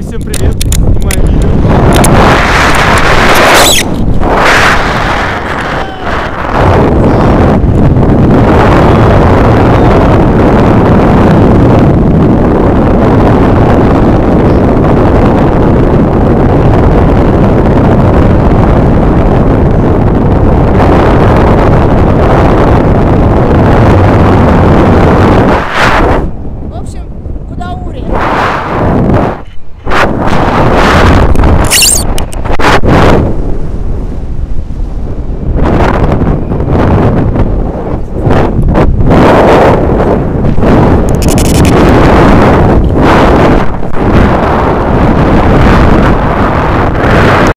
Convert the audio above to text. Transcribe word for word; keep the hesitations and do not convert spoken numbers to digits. Всем привет!